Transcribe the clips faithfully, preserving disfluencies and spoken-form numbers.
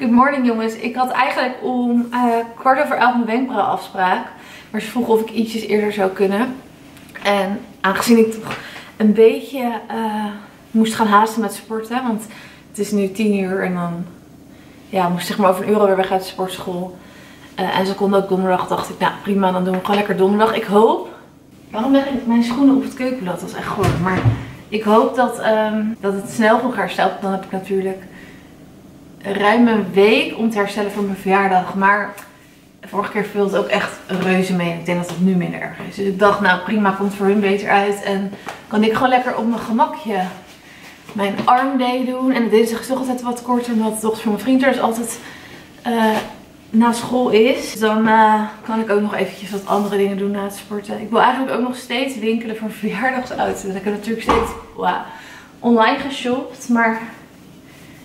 Good morning jongens. Ik had eigenlijk om uh, kwart over elf mijn wenkbrauwafspraak. Maar ze vroeg of ik ietsjes eerder zou kunnen. En aangezien ik toch een beetje uh, moest gaan haasten met sporten. Want het is nu tien uur en dan ja, moest zeg maar over een uur weer weg uit de sportschool. Uh, en ze kon ook donderdag. Dacht ik, nou prima, dan doen we gewoon lekker donderdag. Ik hoop... Waarom leg ik mijn schoenen op het keukenblad? Dat is echt goed. Maar ik hoop dat, um, dat het snel voor elkaar stelt. Dan heb ik natuurlijk ruim een week om te herstellen van mijn verjaardag. Maar vorige keer viel het ook echt reuze mee. Ik denk dat het nu minder erg is. Dus ik dacht, nou prima, komt voor hun beter uit. En kan ik gewoon lekker op mijn gemakje mijn armday doen. En dinsdag is toch altijd wat korter, omdat de dochter van mijn vriend er dus altijd uh, na school is. Dus dan uh, kan ik ook nog eventjes wat andere dingen doen na het sporten. Ik wil eigenlijk ook nog steeds winkelen voor verjaardagsuiten. Dus ik heb natuurlijk steeds wow, online geshopt, maar...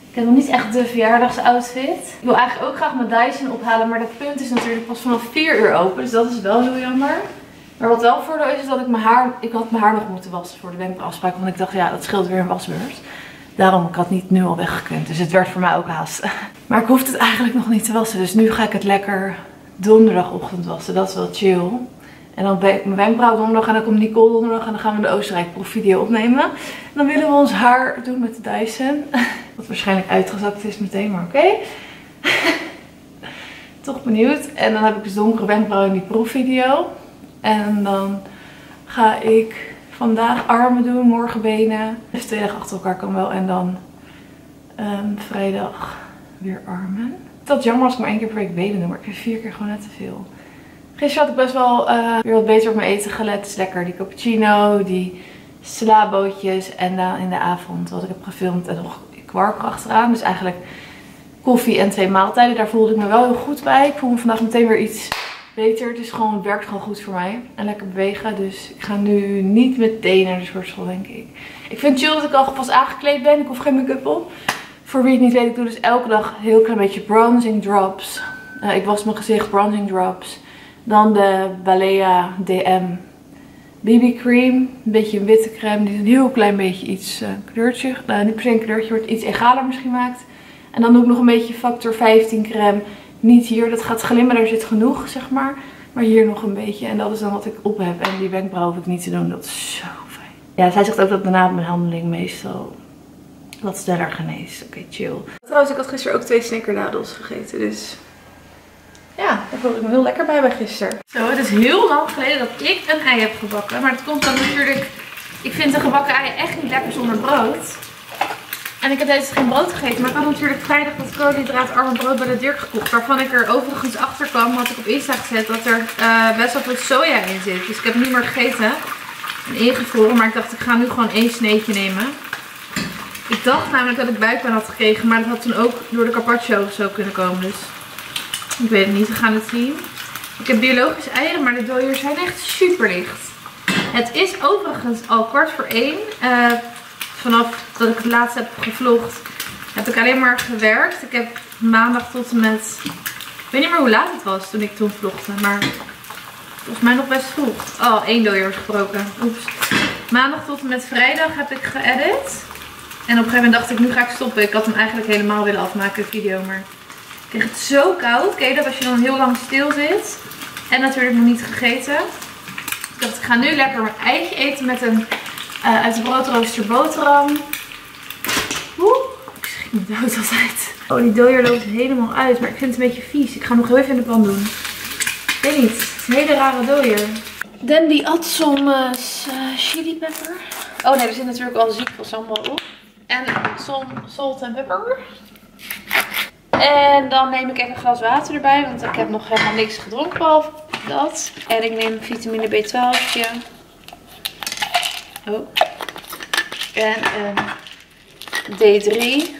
Ik heb nog niet echt de verjaardagsoutfit. Ik wil eigenlijk ook graag mijn Dyson ophalen. Maar dat punt is natuurlijk pas vanaf vier uur open. Dus dat is wel heel jammer. Maar wat wel voordeel is, is dat ik mijn haar... Ik had mijn haar nog moeten wassen voor de wenkbrauwafspraak. Want ik dacht, ja, dat scheelt weer een wasbeurt. Daarom, ik had niet nu al weggekund. Dus het werd voor mij ook haast. Maar ik hoefde het eigenlijk nog niet te wassen. Dus nu ga ik het lekker donderdagochtend wassen. Dat is wel chill. En dan ben ik mijn wenkbrauw donderdag en dan komt Nicole donderdag. En dan gaan we de Oostenrijk proefvideo opnemen. En dan willen we ons haar doen met de Dyson. Wat waarschijnlijk uitgezakt is meteen, maar oké. Okay. Toch benieuwd. En dan heb ik dus donkere wenkbrauwen in die proefvideo. En dan ga ik vandaag armen doen, morgen benen. Dus twee dagen achter elkaar kan wel. En dan um, vrijdag weer armen. Dat is jammer als ik maar één keer per week benen doe. Maar ik heb vier keer gewoon net te veel. Gisteren had ik best wel uh, weer wat beter op mijn eten gelet. Het is lekker, die cappuccino, die slabootjes. En dan in de avond wat ik heb gefilmd en nog kwark achteraan. Dus eigenlijk koffie en twee maaltijden. Daar voelde ik me wel heel goed bij. Ik voel me vandaag meteen weer iets beter. Het, is gewoon, het werkt gewoon goed voor mij. En lekker bewegen. Dus ik ga nu niet meteen naar de sportschool, denk ik. Ik vind het chill dat ik al pas aangekleed ben. Ik hoef geen make-up op. Voor wie het niet weet, ik doe dus elke dag een heel klein beetje bronzing drops. Uh, ik was mijn gezicht, bronzing drops. Dan de Balea D M B B cream. Een beetje een witte crème die een heel klein beetje iets uh, kleurtje, nou niet per se een kleurtje, wordt iets egaler misschien maakt. En dan doe ik nog een beetje factor vijftien crème. Niet hier, dat gaat glimmen, daar zit genoeg zeg maar. Maar hier nog een beetje en dat is dan wat ik op heb. En die wenkbrauw hoef ik niet te doen, dat is zo fijn. Ja, zij zegt ook dat daarna mijn handeling meestal wat sneller geneest. Oké, okay, chill. Trouwens, ik had gisteren ook twee snickernadels gegeten, dus... Ja, daar voelde ik me heel lekker bij bij gisteren. Zo, het is heel lang geleden dat ik een ei heb gebakken. Maar dat komt dan natuurlijk... Ik vind de gebakken eieren echt niet lekker zonder brood. En ik heb deze geen brood gegeten. Maar ik had natuurlijk vrijdag dat koolhydraatarme brood bij de Dirk gekocht. Waarvan ik er overigens achter kwam, had ik op Insta gezet dat er uh, best wel veel soja in zit. Dus ik heb niet meer gegeten. En ingevroren. Maar ik dacht, ik ga nu gewoon één sneetje nemen. Ik dacht namelijk dat ik buikpijn had gekregen. Maar dat had toen ook door de carpaccio of zo kunnen komen. Dus... Ik weet het niet, we gaan het zien. Ik heb biologische eieren, maar de dooiers zijn echt super licht. Het is overigens al kwart voor één. Uh, vanaf dat ik het laatst heb gevlogd, heb ik alleen maar gewerkt. Ik heb maandag tot en met... Ik weet niet meer hoe laat het was toen ik toen vlogde, maar... Volgens mij nog best vroeg. Oh, één dooier is gebroken. Oeps. Maandag tot en met vrijdag heb ik geëdit. En op een gegeven moment dacht ik, nu ga ik stoppen. Ik had hem eigenlijk helemaal willen afmaken, de video, maar... Ik kreeg het zo koud. Ken je dat als je dan heel lang stil zit? En natuurlijk nog niet gegeten. Ik dacht, ik ga nu lekker mijn eitje eten met een uh, uit de broodrooster boterham. Oeh, ik schiet me dood altijd. Oh, die dooier loopt helemaal uit. Maar ik vind het een beetje vies. Ik ga hem nog heel even in de pan doen. Ik weet niet. Het is een hele rare dooier. Dan die at some uh, chili pepper. Oh nee, er zit natuurlijk al ziek veel sambal op. En some salt en pepper. En dan neem ik even een glas water erbij, want ik heb nog helemaal niks gedronken behalve dat. En ik neem vitamine B twaalf. Oh. En een D drie.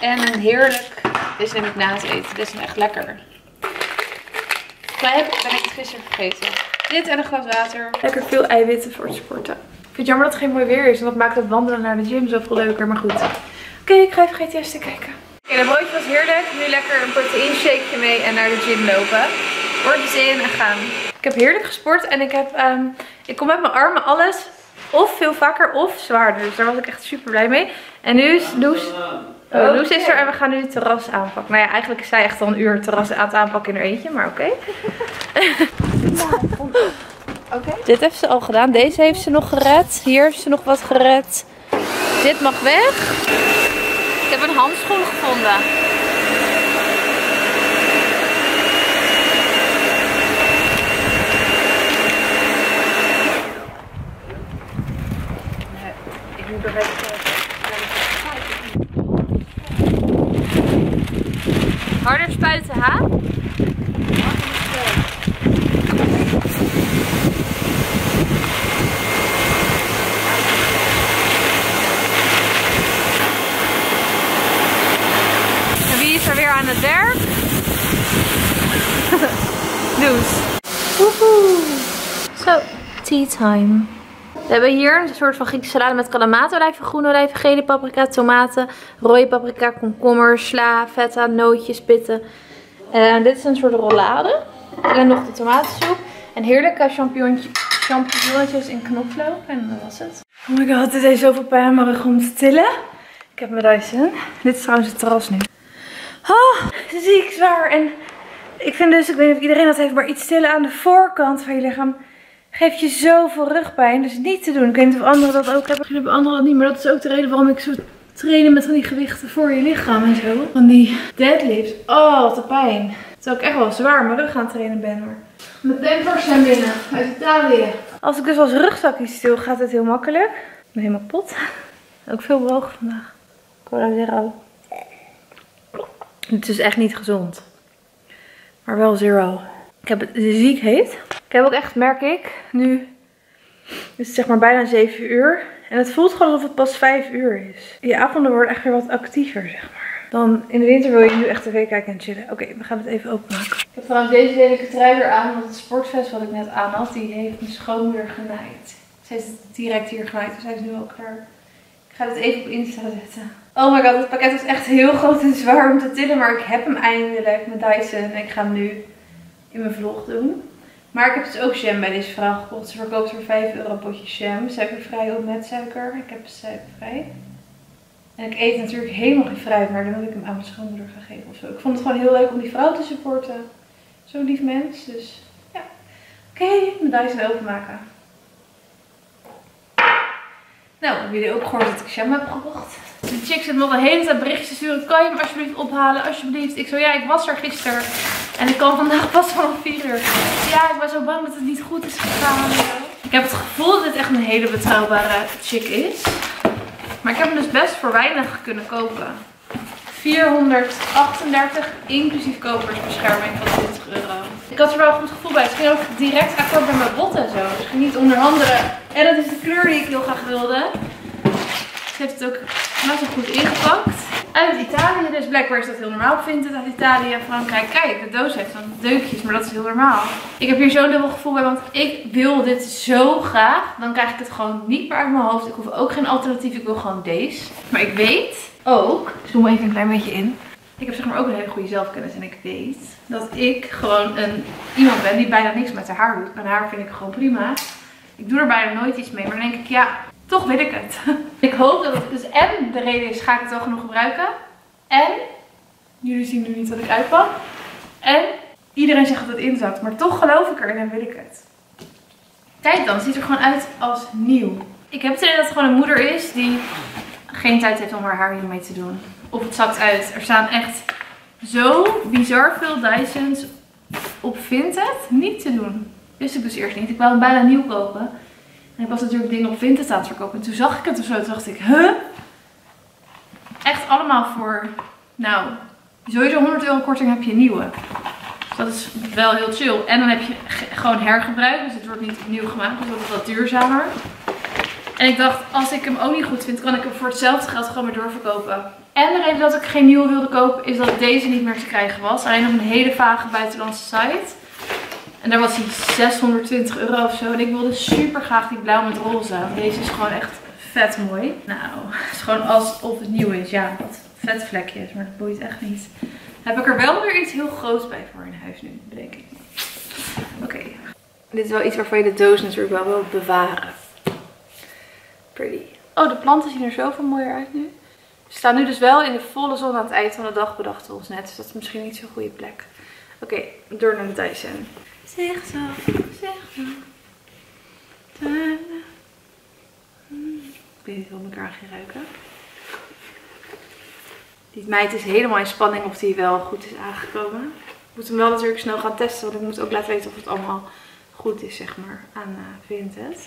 En een heerlijk, dit neem ik na het eten, dit is echt lekker. Klei heb ik het gisteren vergeten. Dit en een glas water. Lekker veel eiwitten voor het sporten. Ik vind het jammer dat het geen mooi weer is, want dat maakt het wandelen naar de gym zoveel leuker, maar goed. Oké, okay, ik ga even G T S te kijken. Oké, okay, dat broodje was heerlijk. Nu lekker een proteïn shakeje mee en naar de gym lopen. Oortjes in en gaan. Ik heb heerlijk gesport en ik heb, um, ik kon met mijn armen alles of veel vaker of zwaarder. Dus daar was ik echt super blij mee. En nu is Loes Uh, okay. Loes is er en we gaan nu het terras aanpakken. Nou ja, eigenlijk is zij echt al een uur het terras aan het aanpakken in haar eentje, maar oké. Okay. Okay. Dit heeft ze al gedaan. Deze heeft ze nog gered. Hier heeft ze nog wat gered. Dit mag weg. Ik heb een handschoen gevonden. Nee, ik moet er even... Harder spuiten, ha? En wie is er weer aan het werk? Loes. Woehoe. Zo, tea time. We hebben hier een soort van Griekse salade met kalamaat, olijven, groene olijven, gele paprika, tomaten, rode paprika, komkommer, sla, feta, nootjes, pitten. En dit is een soort rollade. En nog de tomatensoep. En heerlijke champignonnetjes in knoflook. En dat was het. Oh my god, dit is zoveel pijn aan mijn rug om te tillen. Ik heb mijn Dyson. Dit is trouwens het terras nu. Oh, ziek zwaar. En ik vind dus, ik weet niet of iedereen dat heeft, maar iets tillen aan de voorkant van je lichaam geeft je zoveel rugpijn, dus niet te doen. Ik weet niet of anderen dat ook hebben. Misschien hebben anderen dat niet, maar dat is ook de reden waarom ik zo trainen met van die gewichten voor je lichaam en zo. Van die deadlifts. Oh, wat een pijn. Terwijl ik echt wel zwaar mijn rug aan het trainen ben. Maar mijn tempers zijn binnen, uit Italië. Als ik dus als rugzakje stil, gaat het heel makkelijk. Ik ben helemaal kapot. Ook veel bewogen vandaag. Cola zero. Het is echt niet gezond. Maar wel zero. Ik heb het ziek heet. Ik heb ook echt, merk ik, nu is het zeg maar bijna zeven uur. En het voelt gewoon alsof het pas vijf uur is. Je avonden worden echt weer wat actiever, zeg maar. Dan in de winter wil je nu echt tv kijken en chillen. Oké, okay, we gaan het even openmaken. Ik heb trouwens deze lelijke trui weer aan. Want het sportvest wat ik net aan had, die heeft mijn schoonmoeder genaaid. Ze heeft het direct hier genaaid, dus hij is nu ook klaar. Ik ga het even op Insta zetten. Oh my god, het pakket was echt heel groot en zwaar om te tillen. Maar ik heb hem eindelijk met Dyson. En ik ga hem nu in mijn vlog doen. Maar ik heb dus ook jam bij deze vrouw gekocht. Ze verkoopt voor vijf euro potje jam. Suikervrij of met suiker. Ik heb suikervrij. En ik eet natuurlijk helemaal geen fruit. Maar dan wil ik hem aan mijn schoonmoeder gaan geven ofzo. Ik vond het gewoon heel leuk om die vrouw te supporten. Zo'n lief mens. Dus ja. Oké, okay, mijn Dyson openmaken. Nou, hebben jullie ook gehoord dat ik jam heb gekocht? De chick zit me al de hele tijd berichtjes te sturen. Kan je hem alsjeblieft ophalen? Alsjeblieft. Ik zo, ja, ik was er gisteren. En ik kan vandaag pas vanaf vier uur. Ja, ik ben zo bang dat het niet goed is gegaan. Ik heb het gevoel dat dit echt een hele betrouwbare chick is. Maar ik heb hem dus best voor weinig kunnen kopen. vierhonderdachtendertig inclusief kopersbescherming van twintig euro. Ik had er wel een goed gevoel bij. Het ging ook direct akkoord bij mijn bot en zo. Dus ging niet onder andere. En dat is de kleur die ik heel graag wilde. Ze heeft het ook best wel goed ingepakt. Uit Italië, dus blijkbaar is dat heel normaal. Ik vind het uit Italië en Frankrijk. Kijk, de doos heeft dan deukjes, maar dat is heel normaal. Ik heb hier zo'n dubbel gevoel bij, want ik wil dit zo graag. Dan krijg ik het gewoon niet meer uit mijn hoofd. Ik hoef ook geen alternatief, ik wil gewoon deze. Maar ik weet ook, zoom even een klein beetje in. Ik heb zeg maar ook een hele goede zelfkennis en ik weet dat ik gewoon een iemand ben die bijna niks met haar haar doet. Mijn haar vind ik gewoon prima. Ik doe er bijna nooit iets mee, maar dan denk ik ja... Toch weet ik het. Ik hoop dat het dus en de reden is, ga ik het wel genoeg gebruiken. En, jullie zien nu niet wat ik uitpak. En, iedereen zegt dat het in zat. Maar toch geloof ik er en dan wil ik het. Kijk dan, het ziet er gewoon uit als nieuw. Ik heb het idee dat het gewoon een moeder is die geen tijd heeft om haar haar hiermee te doen. Of het zakt uit. Er staan echt zo bizar veel Dysons op Vinted. Niet te doen. Wist ik dus eerst niet. Ik wou hem bijna nieuw kopen. En ik was natuurlijk dingen op Vinted aan het verkopen. En toen zag ik het of zo. Toen dacht ik, huh? Echt allemaal voor, nou, sowieso honderd euro korting heb je nieuwe. Dus dat is wel heel chill. En dan heb je gewoon hergebruik. Dus het wordt niet opnieuw gemaakt. Dus dat is wat duurzamer. En ik dacht, als ik hem ook niet goed vind, kan ik hem voor hetzelfde geld gewoon weer doorverkopen. En de reden dat ik geen nieuwe wilde kopen, is dat deze niet meer te krijgen was. Alleen op een hele vage buitenlandse site. En daar was hij zeshonderdtwintig euro of zo. En ik wilde super graag die blauw met roze. Deze is gewoon echt vet mooi. Nou, het is gewoon alsof het nieuw is. Ja, wat vet vlekjes, maar dat boeit echt niet. Heb ik er wel weer iets heel groots bij voor in huis nu, bedenk ik. Oké. Okay. Dit is wel iets waarvan je de doos natuurlijk wel wil bewaren. Pretty. Oh, de planten zien er zoveel mooier uit nu. We staan nu dus wel in de volle zon aan het eind van de dag, bedachten we ons net. Dus dat is misschien niet zo'n goede plek. Oké, okay, door naar de Dyson. Zeg zo, zeg zo. Ik weet niet of ik elkaar ga ruiken. Die meid is helemaal in spanning of die wel goed is aangekomen. Ik moet hem wel natuurlijk snel gaan testen, want ik moet ook laten weten of het allemaal goed is, zeg maar, aan Vinted.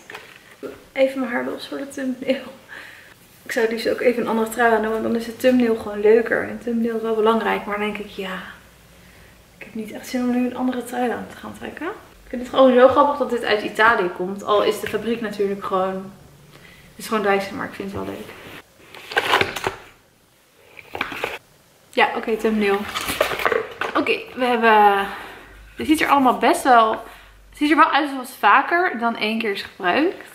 Even mijn haar los voor de thumbnail. Ik zou dus ook even een andere trui aan doen, want dan is de thumbnail gewoon leuker. En een thumbnail is wel belangrijk, maar dan denk ik, ja, ik heb niet echt zin om nu een andere trui aan te gaan trekken. Ik vind het gewoon zo grappig dat dit uit Italië komt, al is de fabriek natuurlijk gewoon, het is gewoon Dyson, maar ik vind het wel leuk. Ja, oké, okay, thumbnail. Oké, okay, we hebben... Dit ziet er allemaal best wel... Het ziet er wel uit als vaker dan één keer is gebruikt.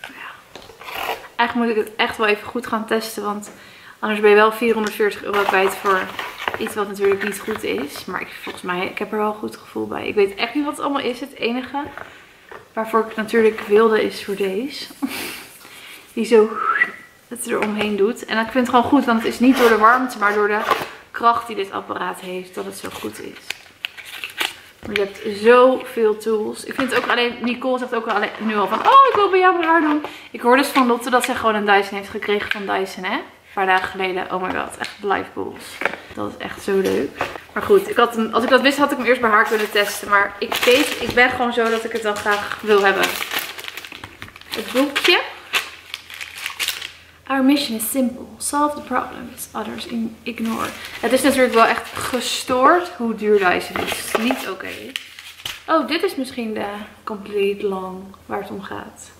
Ja. Eigenlijk moet ik het echt wel even goed gaan testen, want anders ben je wel vierhonderdveertig euro kwijt voor iets wat natuurlijk niet goed is. Maar ik, volgens mij, ik heb er wel een goed gevoel bij. Ik weet echt niet wat het allemaal is. Het enige waarvoor ik natuurlijk wilde is voor deze. Die zo... dat het er omheen doet. En ik vind het gewoon goed, want het is niet door de warmte, maar door de kracht die dit apparaat heeft, dat het zo goed is. Je hebt zoveel tools. Ik vind het ook alleen, Nicole zegt ook alleen, nu al van, oh, ik wil bij jou mijn haar doen. Ik hoor dus van Lotte dat zij gewoon een Dyson heeft gekregen van Dyson, hè. Een paar dagen geleden. Oh my god, echt live goals. Dat is echt zo leuk. Maar goed, ik had hem, als ik dat wist, had ik hem eerst bij haar kunnen testen. Maar ik weet, ik ben gewoon zo dat ik het dan graag wil hebben. Het boekje. Our mission is simple. Solve the problems others ignore. Het is natuurlijk wel echt gestoord hoe duur Dyson is. Het is niet oké. Okay. Oh, dit is misschien de complete long waar het om gaat.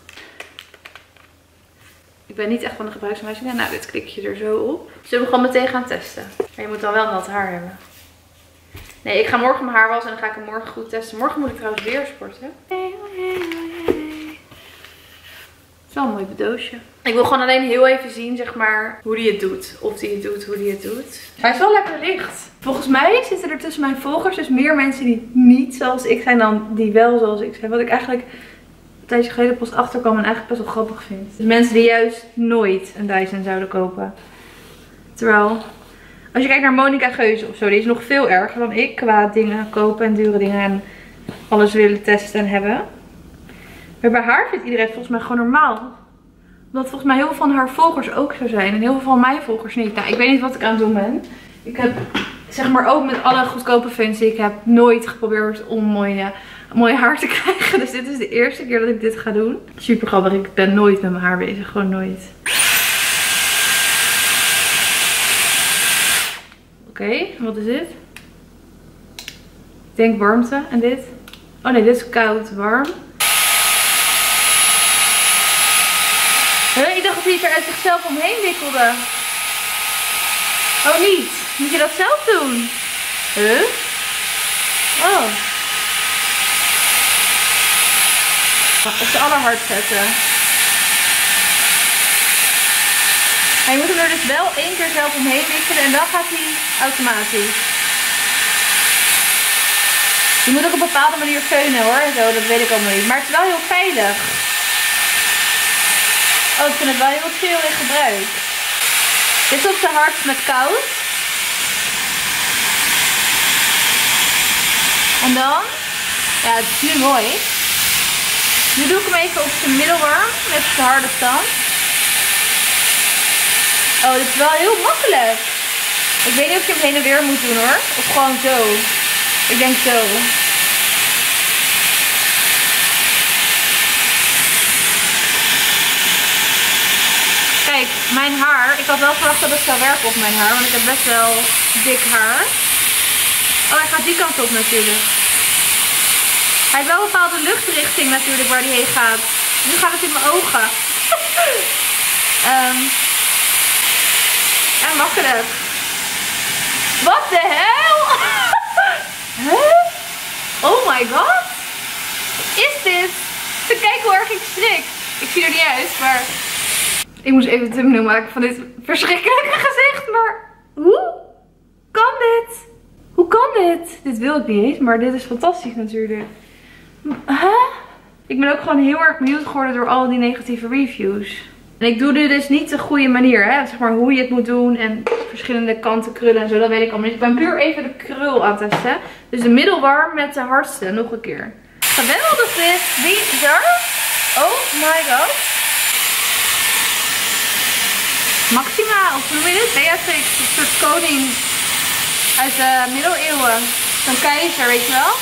Ik ben niet echt van de gebruiksaanwijzingen. Nou, dit klik je er zo op. Zullen we gewoon meteen gaan testen? Maar je moet dan wel nat haar hebben. Nee, ik ga morgen mijn haar wassen en dan ga ik hem morgen goed testen. Morgen moet ik trouwens weer sporten. Hey, hey, hey. Het is wel een mooi doosje. Ik wil gewoon alleen heel even zien, zeg maar, hoe die het doet. Of die het doet, hoe die het doet. Hij is wel lekker licht. Volgens mij zitten er tussen mijn volgers dus meer mensen die niet zoals ik zijn dan die wel zoals ik zijn. Wat ik eigenlijk een tijdje geleden pas achterkwam en eigenlijk best wel grappig vind. Dus mensen die juist nooit een Dyson zouden kopen. Terwijl, als je kijkt naar Monica Geuze of zo, die is nog veel erger dan ik qua dingen kopen en dure dingen en alles willen testen en hebben. Maar bij haar vindt iedereen volgens mij gewoon normaal. Omdat volgens mij heel veel van haar volgers ook zo zijn. En heel veel van mijn volgers niet. Nou, ik weet niet wat ik aan het doen ben. Ik heb, zeg maar, ook met alle goedkope fans die ik heb, nooit geprobeerd om mooie, mooie haar te krijgen. Dus dit is de eerste keer dat ik dit ga doen. Super grappig. Ik ben nooit met mijn haar bezig. Gewoon nooit. Oké, okay, wat is dit? Ik denk warmte. En dit? Oh nee, dit is koud, warm. Ik dacht dat hij het er uit zichzelf omheen wikkelde. Oh, niet. Moet je dat zelf doen? Huh? Oh. Op de allerhard zetten. Maar je moet hem er dus wel één keer zelf omheen wikkelen en dan gaat hij automatisch. Je moet ook op een bepaalde manier keunen hoor. Zo, dat weet ik allemaal niet. Maar het is wel heel veilig. Oh, ik vind het wel heel veel in gebruik. Dit is ook te hard met koud. En dan? Ja, het is nu mooi. Nu doe ik hem even op zijn middelwarm met de harde stand. Oh, dit is wel heel makkelijk. Ik weet niet of je hem heen en weer moet doen hoor. Of gewoon zo. Ik denk zo. Mijn haar, ik had wel verwacht dat het zou werken op mijn haar, want ik heb best wel dik haar. Oh, hij gaat die kant op natuurlijk. Hij heeft wel een bepaalde luchtrichting natuurlijk waar hij heen gaat. Nu gaat het in mijn ogen. um, ja, makkelijk. Wat de hel? Huh? Oh my god. Wat is dit? Te kijken hoe erg ik strik. Ik zie er niet uit, maar... Ik moest even de thumbnail maken van dit verschrikkelijke gezicht. Maar hoe kan dit? Hoe kan dit? Dit wil ik niet eens, maar dit is fantastisch natuurlijk. Huh? Ik ben ook gewoon heel erg benieuwd geworden door al die negatieve reviews. En ik doe dit dus niet de goede manier, hè? Zeg maar hoe je het moet doen en verschillende kanten krullen en zo, dat weet ik allemaal niet. Ik ben puur even de krul aan het testen. Dus de middelwarm met de hardste, nog een keer. Geweldig dit, bizar. Oh my god. Maxima, of hoe noem je dit? B S X, een soort koning uit de middeleeuwen. Zo'n keizer, weet je wel.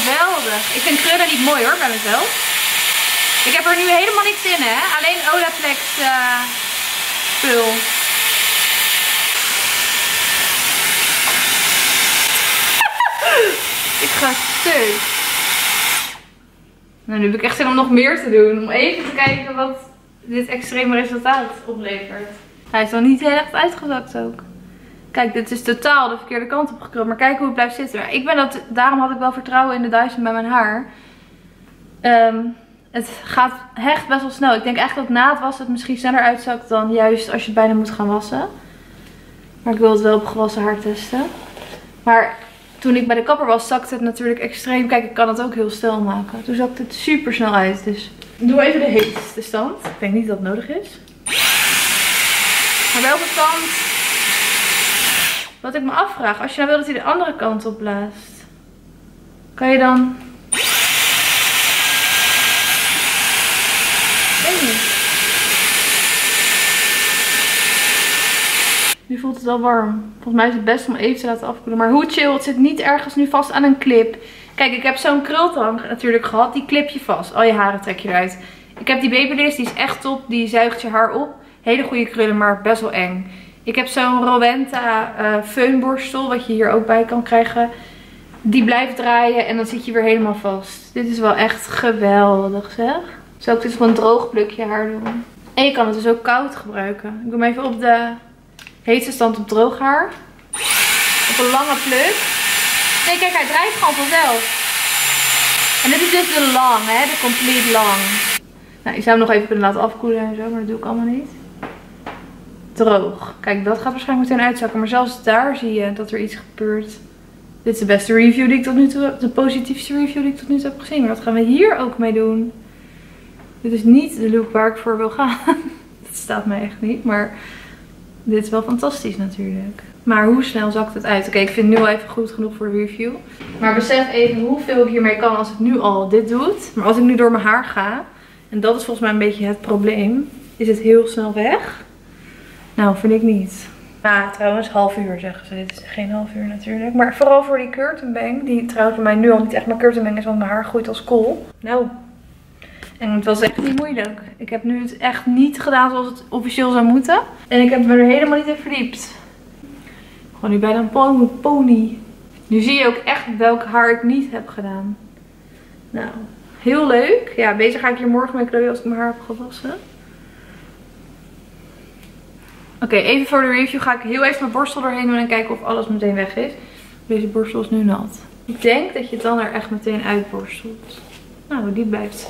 Geweldig. Ik vind krullen niet mooi hoor, bij mezelf. Ik heb er nu helemaal niks in, hè. Alleen Olaplex uh, spul. Ik ga stuk. Nou, nu heb ik echt zin om nog meer te doen. Om even te kijken wat dit extreme resultaat oplevert. Hij is nog niet heel erg uitgezakt ook. Kijk, dit is totaal de verkeerde kant op gekruld. Maar kijk hoe het blijft zitten. Ik ben dat, daarom had ik wel vertrouwen in de Dyson bij mijn haar. Um, het gaat echt best wel snel. Ik denk echt dat na het wassen het misschien sneller uitzakt dan juist als je het bijna moet gaan wassen. Maar ik wil het wel op gewassen haar testen. Maar toen ik bij de kapper was, zakte het natuurlijk extreem. Kijk, ik kan het ook heel snel maken. Toen zakte het super snel uit. Dus doe even de heetste stand. Ik denk niet dat het nodig is. Maar welke stand... Wat ik me afvraag, als je nou wil dat hij de andere kant op blaast, kan je dan... Ik weet niet. Nu voelt het wel warm. Volgens mij is het best om even te laten afkoelen. Maar hoe chill, het zit niet ergens nu vast aan een clip. Kijk, ik heb zo'n krultang natuurlijk gehad. Die clip je vast. Al je haren trek je eruit. Ik heb die Babyliss, die is echt top. Die zuigt je haar op. Hele goede krullen, maar best wel eng. Ik heb zo'n Rowenta uh, föhnborstel, wat je hier ook bij kan krijgen. Die blijft draaien en dan zit je weer helemaal vast. Dit is wel echt geweldig, zeg. Zou ik dus gewoon een droog plukje haar doen. En je kan het dus ook koud gebruiken. Ik doe hem even op de heetste stand op droog haar. Op een lange pluk. Nee, kijk, hij draait gewoon vanzelf. En dit is dus de lang, hè. De complete lang. Nou, je zou hem nog even kunnen laten afkoelen en zo, maar dat doe ik allemaal niet. Droog. Kijk, dat gaat waarschijnlijk meteen uitzakken. Maar zelfs daar zie je dat er iets gebeurt. Dit is de beste review die ik tot nu toe heb. De positiefste review die ik tot nu toe heb gezien. Maar wat gaan we hier ook mee doen? Dit is niet de look waar ik voor wil gaan. Dat staat mij echt niet. Maar dit is wel fantastisch natuurlijk. Maar hoe snel zakt het uit? Oké, okay, ik vind het nu al even goed genoeg voor de review. Maar besef even hoeveel ik hiermee kan als het nu al dit doet. Maar als ik nu door mijn haar ga. En dat is volgens mij een beetje het probleem. Is het heel snel weg. Nou, vind ik niet. Nou, trouwens, half uur zeggen ze. Dit is geen half uur natuurlijk. Maar vooral voor die curtain bang. Die trouwens bij mij nu al niet echt mijn curtain bang is. Want mijn haar groeit als kool. Nou. En het was echt niet moeilijk. Ik heb nu het echt niet gedaan zoals het officieel zou moeten. En ik heb me er helemaal niet in verdiept. Gewoon nu bijna een pony. Nu zie je ook echt welk haar ik niet heb gedaan. Nou, heel leuk. Ja, bezig ga ik hier morgen mee klooien als ik mijn haar heb gewassen. Oké, okay, even voor de review ga ik heel even mijn borstel doorheen doen en kijken of alles meteen weg is. Deze borstel is nu nat. Ik denk dat je het dan er echt meteen uitborstelt. Nou, die blijft.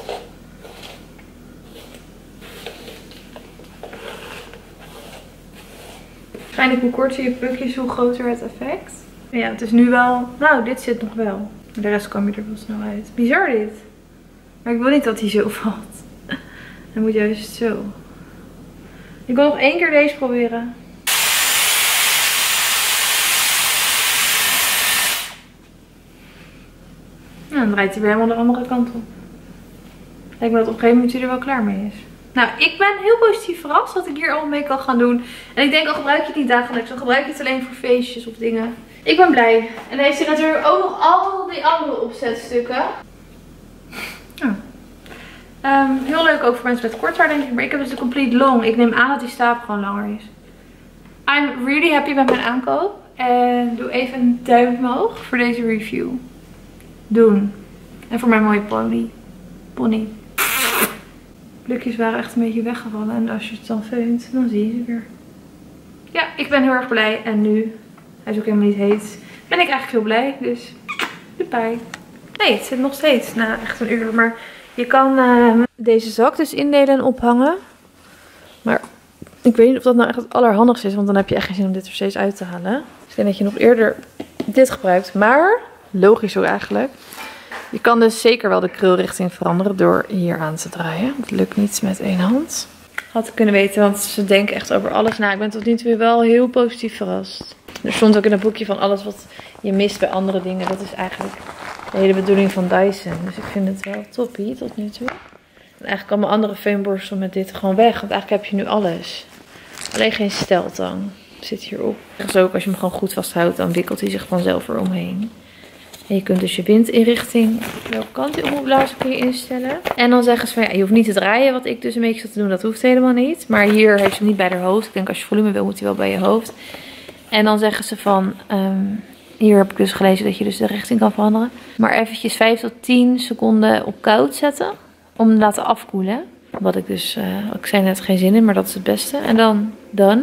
Waarschijnlijk hoe korter je plukjes, hoe groter het effect. Ja, het is nu wel... Nou, dit zit nog wel. De rest kwam je er wel snel uit. Bizar dit. Maar ik wil niet dat hij zo valt. Hij moet juist zo... Ik wil nog één keer deze proberen. Nou, dan draait hij weer helemaal de andere kant op. Lijkt me dat op een gegeven moment hij er wel klaar mee is. Nou, ik ben heel positief verrast dat ik hier allemaal mee kan gaan doen. En ik denk, al gebruik je het niet dagelijks, dan gebruik je het alleen voor feestjes of dingen. Ik ben blij. En dan heeft hij natuurlijk ook nog al die andere opzetstukken. Oh. Um, heel leuk ook voor mensen met kort haar denk ik. Maar ik heb dus de complete long. Ik neem aan dat die staaf gewoon langer is. I'm really happy met mijn aankoop. En doe even een duim omhoog voor deze review. Doen. En voor mijn mooie pony. Pony. Plukjes waren echt een beetje weggevallen. En als je het dan veunt, dan zie je ze weer. Ja, ik ben heel erg blij. En nu, hij is ook helemaal niet heet, ben ik eigenlijk heel blij. Dus, goodbye. Nee, het zit nog steeds na nou, echt een uur. Maar... Je kan uh, deze zak dus indelen en ophangen. Maar ik weet niet of dat nou echt het allerhandigste is. Want dan heb je echt geen zin om dit er steeds uit te halen. Dus ik denk dat je nog eerder dit gebruikt. Maar, logisch ook eigenlijk. Je kan dus zeker wel de krulrichting veranderen door hier aan te draaien. Dat lukt niet met één hand. Had kunnen weten, want ze denken echt over alles na. Ik ben tot nu toe wel heel positief verrast. Er stond ook in het boekje van alles wat je mist bij andere dingen. Dat is eigenlijk de hele bedoeling van Dyson. Dus ik vind het wel toppie tot nu toe. En eigenlijk allemaal andere veenborstel met dit gewoon weg. Want eigenlijk heb je nu alles. Alleen geen steltang zit hierop. Dus ook als je hem gewoon goed vasthoudt, dan wikkelt hij zich vanzelf eromheen. En je kunt dus je windinrichting, welke kant die opblazen kun je instellen. En dan zeggen ze van ja, je hoeft niet te draaien, wat ik dus een beetje zat te doen, dat hoeft helemaal niet. Maar hier heeft je hem niet bij haar hoofd. Ik denk als je volume wil, moet hij wel bij je hoofd. En dan zeggen ze van, um, hier heb ik dus gelezen dat je dus de richting kan veranderen. Maar eventjes vijf tot tien seconden op koud zetten, om te laten afkoelen. Wat ik dus, uh, ik zei net geen zin in, maar dat is het beste. En dan, dan.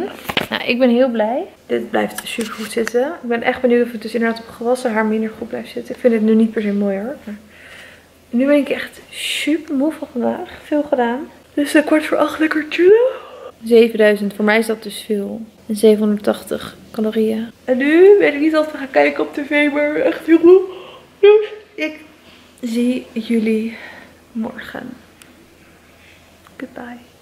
Nou, ik ben heel blij. Dit blijft super goed zitten. Ik ben echt benieuwd of het dus inderdaad op gewassen haar minder goed blijft zitten. Ik vind het nu niet per se mooi hoor. Maar nu ben ik echt super moe van vandaag. Veel gedaan. Dus uh, kwart voor acht lekker chillen. zevenduizend, voor mij is dat dus veel. En zevenhonderdtachtig calorieën. En nu weet ik niet of we gaan kijken op tv, maar echt heel goed. Dus ik zie jullie morgen. Goodbye.